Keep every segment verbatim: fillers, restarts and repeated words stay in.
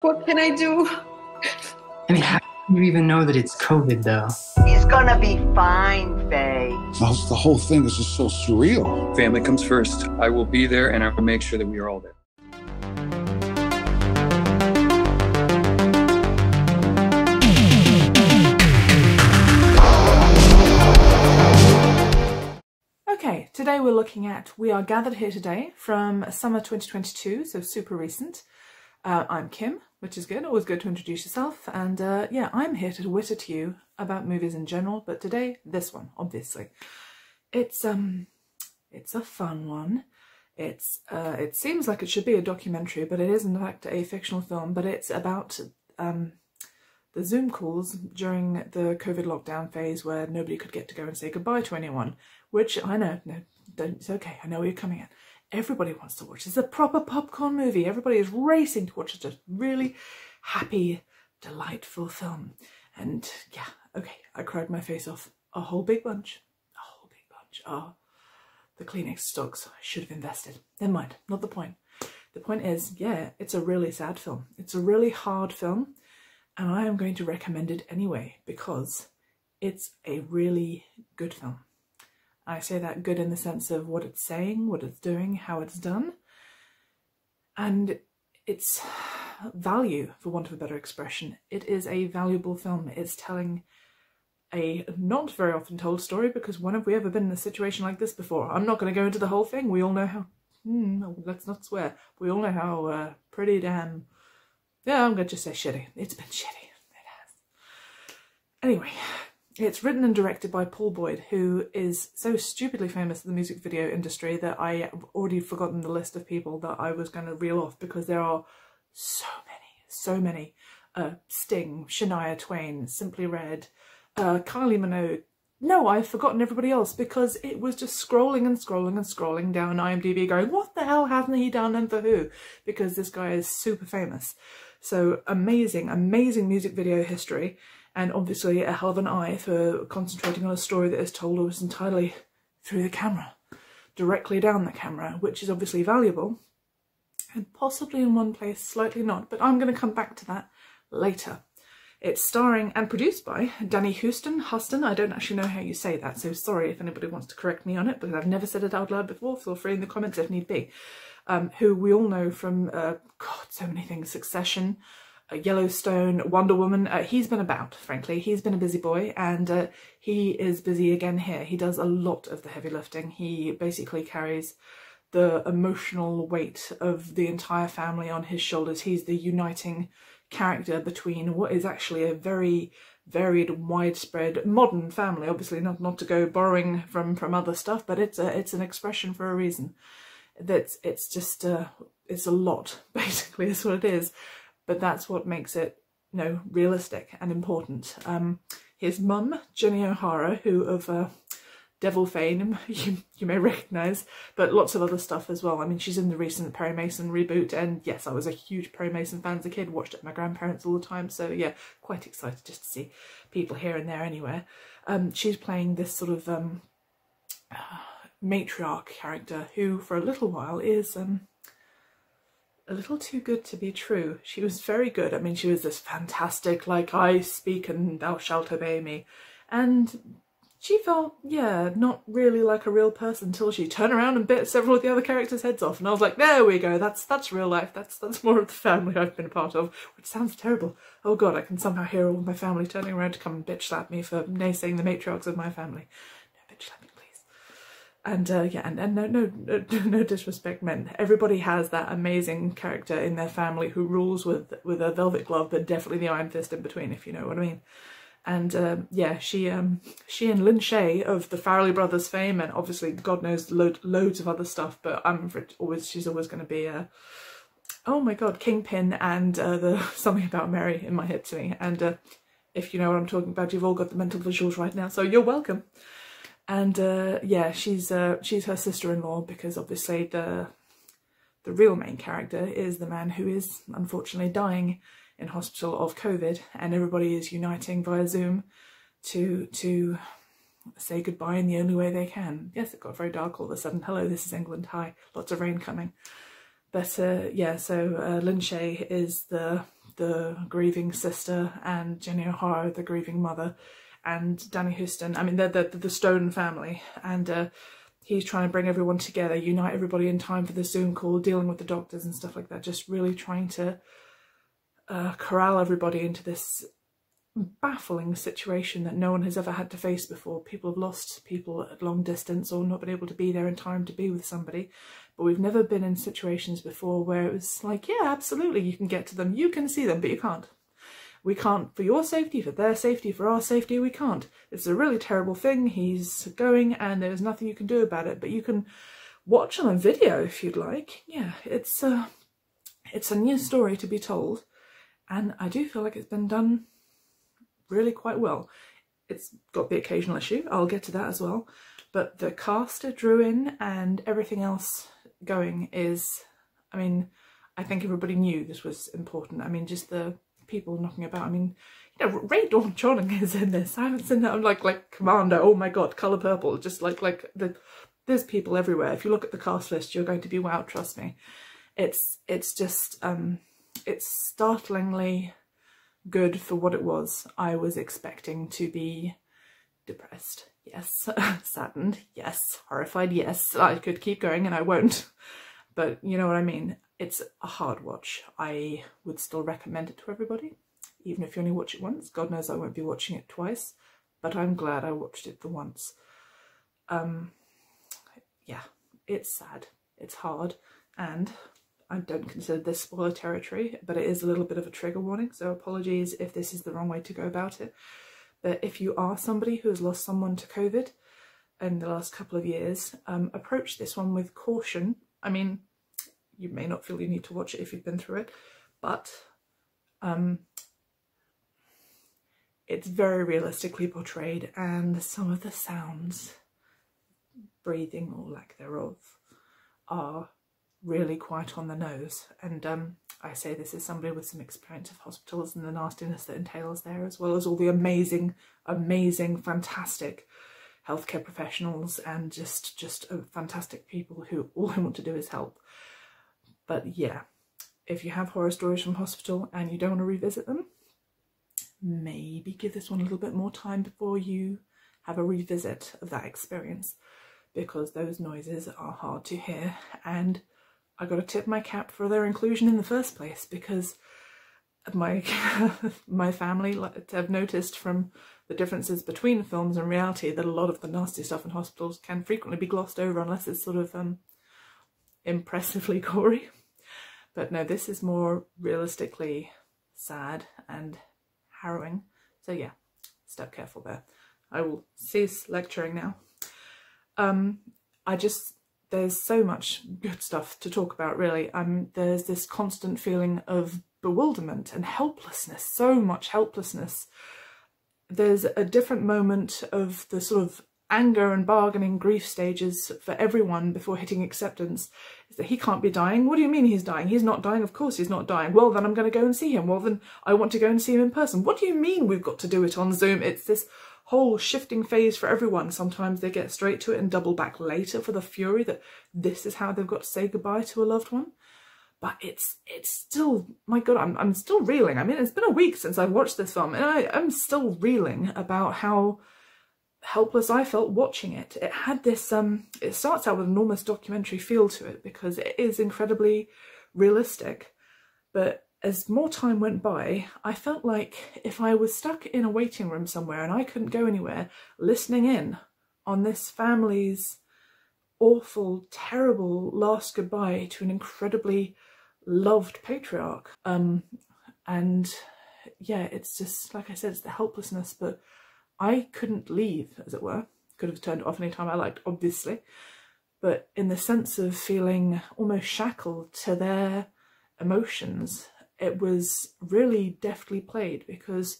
What can I do? I mean, how do you even know that it's COVID, though? He's gonna be fine, Faye. The whole thing is just so surreal. Family comes first. I will be there, and I will make sure that we are all there. Okay, today we're looking at We Are Gathered Here Today from summer twenty twenty-two, so super recent. Uh, I'm Kim, which is good, always good to introduce yourself, and uh, yeah, I'm here to witter to you about movies in general, but today, this one, obviously. It's, um, it's a fun one. It's, uh, it seems like it should be a documentary, but it is in fact a fictional film, but it's about um, the Zoom calls during the COVID lockdown phase where nobody could get to go and say goodbye to anyone, which I know, no, don't, it's okay, I know where you're coming at. Everybody wants to watch. It's a proper popcorn movie. Everybody is racing to watch. It's a really happy, delightful film. And yeah, okay, I cried my face off. A whole big bunch. A whole big bunch. Oh, the Kleenex stocks. I should have invested. Never mind, not the point. The point is, yeah, it's a really sad film. It's a really hard film. And I am going to recommend it anyway, because it's a really good film. I say that good in the sense of what it's saying, what it's doing, how it's done, and its value, for want of a better expression. It is a valuable film. It's telling a not very often told story, because when have we ever been in a situation like this before? I'm not going to go into the whole thing. We all know how, hmm, let's not swear, we all know how uh, pretty damn, yeah, I'm going to just say shitty. It's been shitty. It has. Anyway. It's written and directed by Paul Boyd, who is so stupidly famous in the music video industry that I have already forgotten the list of people that I was going to reel off, because there are so many, so many. Uh, Sting, Shania Twain, Simply Red, uh, Kylie Minogue. No, I've forgotten everybody else, because it was just scrolling and scrolling and scrolling down IMDb going, what the hell hasn't he done and for who? Because this guy is super famous. So amazing, amazing music video history. And obviously a hell of an eye for concentrating on a story that is told almost entirely through the camera, directly down the camera, which is obviously valuable, and possibly in one place slightly not, but I'm going to come back to that later. It's starring and produced by Danny Huston, Huston, I don't actually know how you say that, so sorry if anybody wants to correct me on it, because I've never said it out loud before, feel free in the comments if need be, um, who we all know from, uh, God, so many things, Succession, Yellowstone, Wonder Woman. Uh, he's been about, frankly. He's been a busy boy, and uh, he is busy again here. He does a lot of the heavy lifting. He basically carries the emotional weight of the entire family on his shoulders. He's the uniting character between what is actually a very varied, widespread, modern family. Obviously, not not to go borrowing from from other stuff, but it's a, it's an expression for a reason. That's it's just uh, it's a lot, basically, is what it is. But that's what makes it, you know, realistic and important. Um, his mum, Jenny O'Hara, who of uh, Devil fame you, you may recognise, but lots of other stuff as well. I mean, she's in the recent Perry Mason reboot, and yes, I was a huge Perry Mason fan as a kid, watched it at my grandparents all the time, so yeah, quite excited just to see people here and there anywhere. Um, she's playing this sort of um, matriarch character who, for a little while, is... Um, a little too good to be true. She was very good. I mean, she was this fantastic, like, I speak and thou shalt obey me. And she felt, yeah, not really like a real person until she turned around and bit several of the other characters' heads off. And I was like, there we go. That's that's real life. That's that's more of the family I've been a part of, which sounds terrible. Oh, God, I can somehow hear all my family turning around to come and bitch slap me for naysaying the matriarchs of my family. No bitch slapping. And uh, yeah, and, and no, no, no disrespect meant. Everybody has that amazing character in their family who rules with with a velvet glove, but definitely the iron fist in between, if you know what I mean. And uh, yeah, she um, she and Lin Shaye of the Farrelly Brothers fame, and obviously God knows load, loads of other stuff. But I'm always she's always going to be a oh my God, Kingpin and uh, the Something About Mary in my head to me. And uh, if you know what I'm talking about, you've all got the mental visuals right now, so you're welcome. And uh, yeah, she's uh, she's her sister-in-law, because obviously the the real main character is the man who is unfortunately dying in hospital of COVID, and everybody is uniting via Zoom to to say goodbye in the only way they can. Yes, it got very dark all of a sudden. Hello, this is England. Hi, lots of rain coming. But uh, yeah, so uh, Lin Shaye is the the grieving sister, and Jenny O'Hara, the grieving mother, and Danny Huston. I mean, they're the, the Stone family, and uh, he's trying to bring everyone together, unite everybody in time for the Zoom call, dealing with the doctors and stuff like that, just really trying to uh, corral everybody into this baffling situation that no one has ever had to face before. People have lost people at long distance or not been able to be there in time to be with somebody, but we've never been in situations before where it was like, yeah, absolutely, you can get to them, you can see them, but you can't. We can't, for your safety, for their safety, for our safety, we can't. It's a really terrible thing. He's going and there's nothing you can do about it, but you can watch on a video if you'd like. Yeah, it's uh, it's a new story to be told, and I do feel like it's been done really quite well. It's got the occasional issue, I'll get to that as well, but the cast it drew in and everything else going is, I mean, I think everybody knew this was important. I mean, just the people knocking about. I mean, you know, Rae Dawn Chong is in this. I haven't seen that. I'm like, like Commander, oh my god, Colour Purple, just like, like, the, there's people everywhere. If you look at the cast list, you're going to be wowed, trust me. It's, it's just, um, it's startlingly good for what it was. I was expecting to be depressed, yes, saddened, yes, horrified, yes. I could keep going and I won't, but you know what I mean. It's a hard watch. I would still recommend it to everybody, even if you only watch it once. God knows I won't be watching it twice, but I'm glad I watched it for once. Um, yeah, it's sad, it's hard, and I don't consider this spoiler territory, but it is a little bit of a trigger warning, so apologies if this is the wrong way to go about it. But if you are somebody who has lost someone to COVID in the last couple of years, um, approach this one with caution. I mean, you may not feel you need to watch it if you've been through it, but um, it's very realistically portrayed, and some of the sounds, breathing or lack thereof, are really quite on the nose. And um, I say this as somebody with some experience of hospitals and the nastiness that entails there, as well as all the amazing, amazing, fantastic healthcare professionals and just, just uh, fantastic people who all I want to do is help. But yeah, if you have horror stories from hospital and you don't want to revisit them, maybe give this one a little bit more time before you have a revisit of that experience, because those noises are hard to hear. And I gotta tip my cap for their inclusion in the first place, because my my family have noticed from the differences between films and reality that a lot of the nasty stuff in hospitals can frequently be glossed over unless it's sort of um, impressively gory. But no, this is more realistically sad and harrowing. So yeah, step careful there. I will cease lecturing now. Um, I just... There's so much good stuff to talk about, really. Um, there's this constant feeling of bewilderment and helplessness, so much helplessness. There's a different moment of the sort of anger and bargaining grief stages for everyone before hitting acceptance. Is that he can't be dying? What do you mean he's dying? He's not dying. Of course he's not dying. Well, then I'm going to go and see him. Well, then I want to go and see him in person. What do you mean we've got to do it on Zoom? It's this whole shifting phase for everyone. Sometimes they get straight to it and double back later for the fury that this is how they've got to say goodbye to a loved one. But it's it's still, my god, I'm, I'm still reeling. I mean, it's been a week since I've watched this film, and I, I'm still reeling about how helpless I felt watching it. It had this, um, it starts out with an enormous documentary feel to it because it is incredibly realistic. But as more time went by, I felt like if I was stuck in a waiting room somewhere and I couldn't go anywhere, listening in on this family's awful, terrible last goodbye to an incredibly loved patriarch. Um, and yeah, it's just, like I said, it's the helplessness, but I couldn't leave, as it were. Could have turned it off any time I liked, obviously, but in the sense of feeling almost shackled to their emotions. It was really deftly played because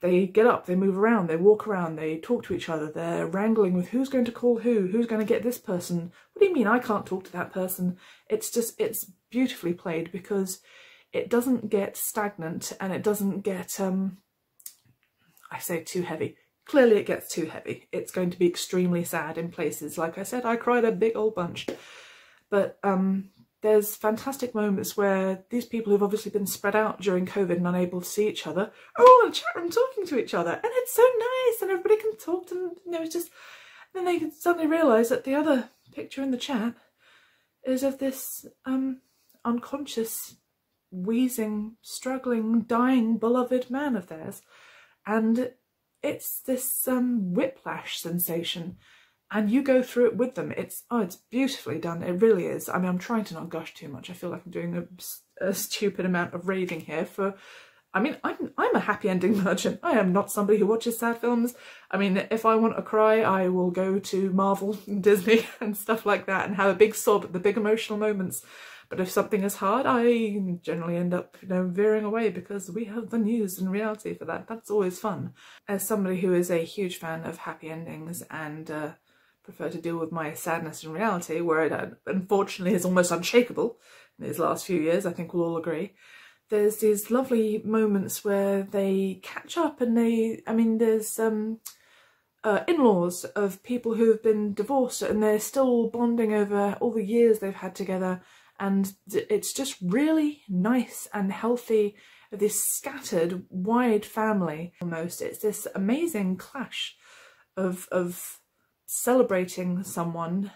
they get up, they move around, they walk around, they talk to each other, they're wrangling with who's going to call who, who's going to get this person, what do you mean I can't talk to that person? It's just, it's beautifully played because it doesn't get stagnant and it doesn't get, um, I say too heavy. Clearly it gets too heavy. It's going to be extremely sad in places. Like I said, I cried a big old bunch. But um, there's fantastic moments where these people who've obviously been spread out during COVID and unable to see each other are all in a chat room talking to each other, and it's so nice, and everybody can talk to them, you know, it's just, then they can suddenly realise that the other picture in the chat is of this um, unconscious, wheezing, struggling, dying, beloved man of theirs, and it's this um, whiplash sensation. And you go through it with them. It's, oh, it's beautifully done. It really is. I mean, I'm trying to not gush too much. I feel like I'm doing a, a stupid amount of raving here for, I mean, I'm, I'm a happy ending merchant. I am not somebody who watches sad films. I mean, if I want to cry, I will go to Marvel and Disney and stuff like that and have a big sob at the big emotional moments. But if something is hard, I generally end up, you know, veering away because we have the news and reality for that. That's always fun. As somebody who is a huge fan of happy endings and, uh, prefer to deal with my sadness in reality, where it unfortunately is almost unshakable in these last few years, I think we'll all agree. There's these lovely moments where they catch up and they, I mean, there's um, uh, in-laws of people who have been divorced and they're still bonding over all the years they've had together, and it's just really nice and healthy, this scattered, wide family almost. It's this amazing clash of of celebrating someone,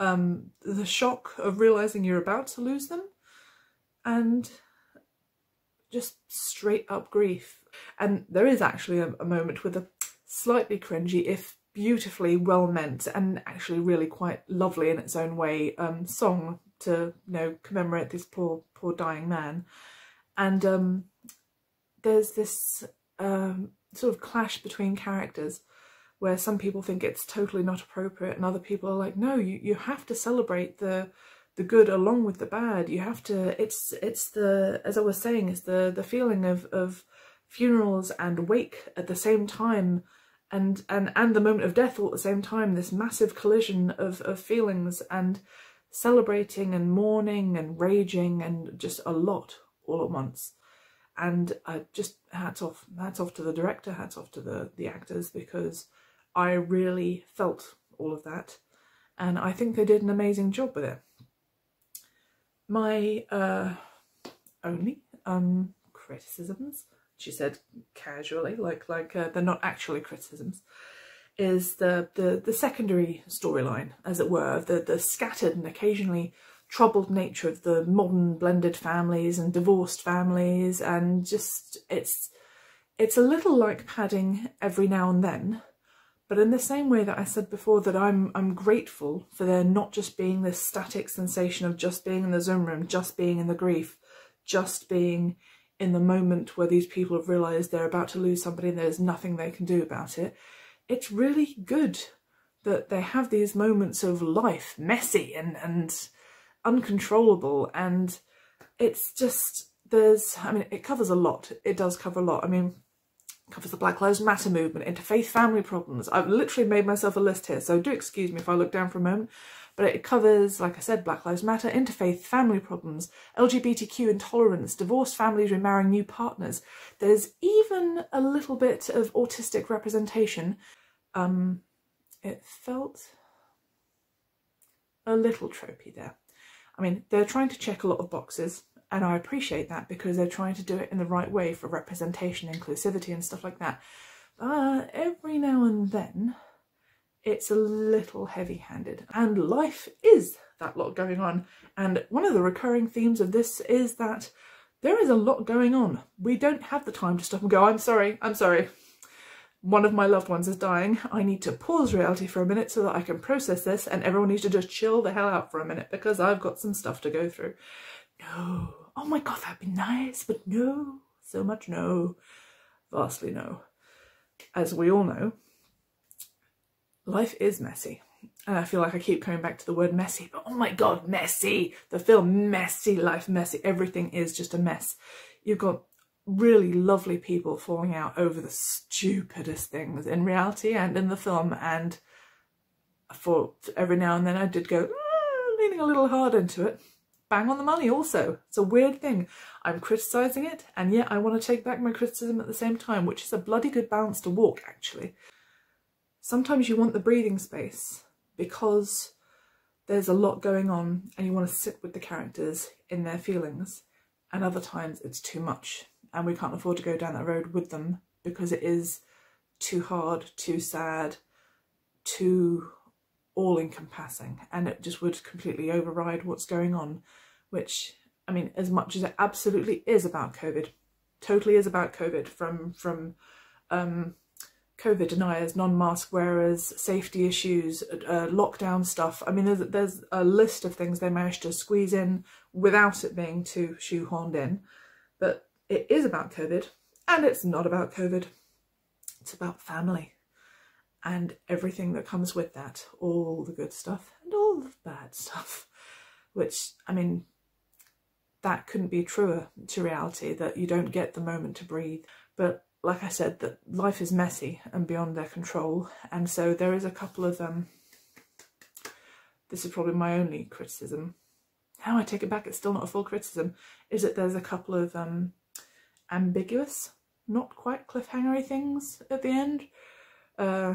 um, the shock of realising you're about to lose them, and just straight up grief. And there is actually a, a moment with a slightly cringy, if beautifully well meant, and actually really quite lovely in its own way, um, song to, you know, commemorate this poor, poor dying man. And um, there's this um, sort of clash between characters, where some people think it's totally not appropriate and other people are like, no, you, you have to celebrate the the good along with the bad. You have to, it's it's the, as I was saying, it's the, the feeling of, of funerals and wake at the same time, and, and, and the moment of death all at the same time, this massive collision of, of feelings and celebrating and mourning and raging and just a lot all at once. And I just, hats off, hats off to the director, hats off to the, the actors, because I really felt all of that, and I think they did an amazing job with it. My uh, only um, criticisms, she said casually, like like uh, they're not actually criticisms, is the the, the secondary storyline, as it were, the the scattered and occasionally troubled nature of the modern blended families and divorced families, and just it's it's a little like padding every now and then. But in the same way that I said before that I'm I'm grateful for there not just being this static sensation of just being in the Zoom room, just being in the grief, just being in the moment where these people have realised they're about to lose somebody and there's nothing they can do about it. It's really good that they have these moments of life, messy and, and uncontrollable, and it's just, there's, I mean, it covers a lot. It does cover a lot. I mean, covers the Black Lives Matter movement, interfaith family problems. I've literally made myself a list here, so do excuse me if I look down for a moment, but it covers, like I said, Black Lives Matter, interfaith family problems, L G B T Q intolerance, divorced families remarrying new partners. There's even a little bit of autistic representation. Um, it felt a little tropey there. I mean, they're trying to check a lot of boxes, and I appreciate that because they're trying to do it in the right way for representation, inclusivity and stuff like that. But every now and then it's a little heavy-handed, and life is that lot going on. And one of the recurring themes of this is that there is a lot going on. We don't have the time to stop and go, I'm sorry, I'm sorry. One of my loved ones is dying. I need to pause reality for a minute so that I can process this, and everyone needs to just chill the hell out for a minute because I've got some stuff to go through. No. Oh my God, that'd be nice, but no. So much no. Vastly no. As we all know, life is messy. And I feel like I keep coming back to the word messy, but oh my God, messy. The film, messy, life messy. Everything is just a mess. You've got really lovely people falling out over the stupidest things in reality and in the film, and for every now and then I did go mm, leaning a little hard into it. Bang on the money also. It's a weird thing. I'm criticising it, and yet I want to take back my criticism at the same time, which is a bloody good balance to walk, actually. Sometimes you want the breathing space because there's a lot going on and you want to sit with the characters in their feelings, and other times it's too much and we can't afford to go down that road with them because it is too hard, too sad, too all-encompassing, and it just would completely override what's going on, which, I mean, as much as it absolutely is about COVID, totally is about COVID, from from um, COVID deniers, non-mask wearers, safety issues, uh, lockdown stuff. I mean, there's, there's a list of things they managed to squeeze in without it being too shoehorned in, but it is about COVID, and it's not about COVID. It's about family and everything that comes with that, all the good stuff and all the bad stuff, which, I mean, that couldn't be truer to reality, that you don't get the moment to breathe. But like I said, that life is messy and beyond their control, and so there is a couple of um this is probably my only criticism, how I take it back, it's still not a full criticism, is that there's a couple of um ambiguous, not quite cliffhangery things at the end, uh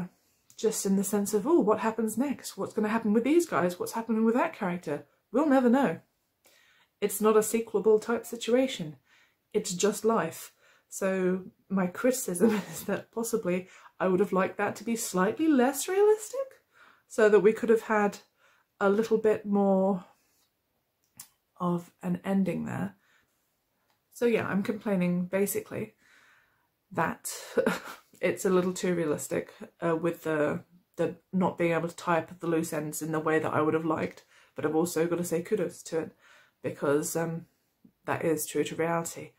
just in the sense of, oh, what happens next, what's going to happen with these guys, what's happening with that character, we'll never know. It's not a sequelable type situation, it's just life. So my criticism is that possibly I would have liked that to be slightly less realistic, so that we could have had a little bit more of an ending there. So yeah, I'm complaining basically that it's a little too realistic, uh, with the, the not being able to tie up the loose ends in the way that I would have liked, but I've also got to say kudos to it, because um, that is true to reality.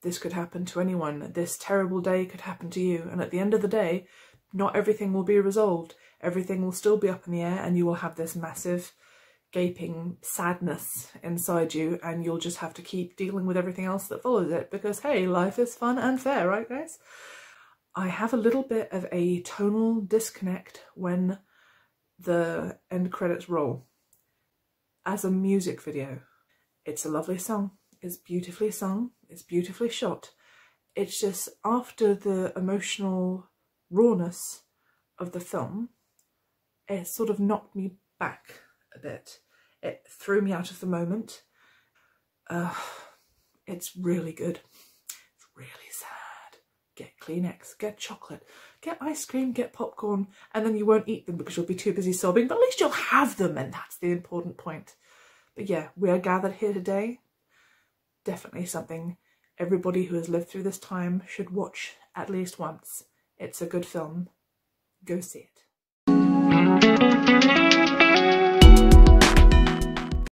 This could happen to anyone. This terrible day could happen to you. And at the end of the day, not everything will be resolved. Everything will still be up in the air, and you will have this massive gaping sadness inside you, and you'll just have to keep dealing with everything else that follows it, because hey, life is fun and fair, right guys? I have a little bit of a tonal disconnect when the end credits roll. As a music video, it's a lovely song, it's beautifully sung, it's beautifully shot. It's just after the emotional rawness of the film, it sort of knocked me back a bit. It threw me out of the moment. Uh, it's really good, it's really sad. Get Kleenex, get chocolate, get ice cream, get popcorn, and then you won't eat them because you'll be too busy sobbing, but at least you'll have them, and that's the important point. But yeah, we are gathered here today. Definitely something everybody who has lived through this time should watch at least once. It's a good film. Go see it.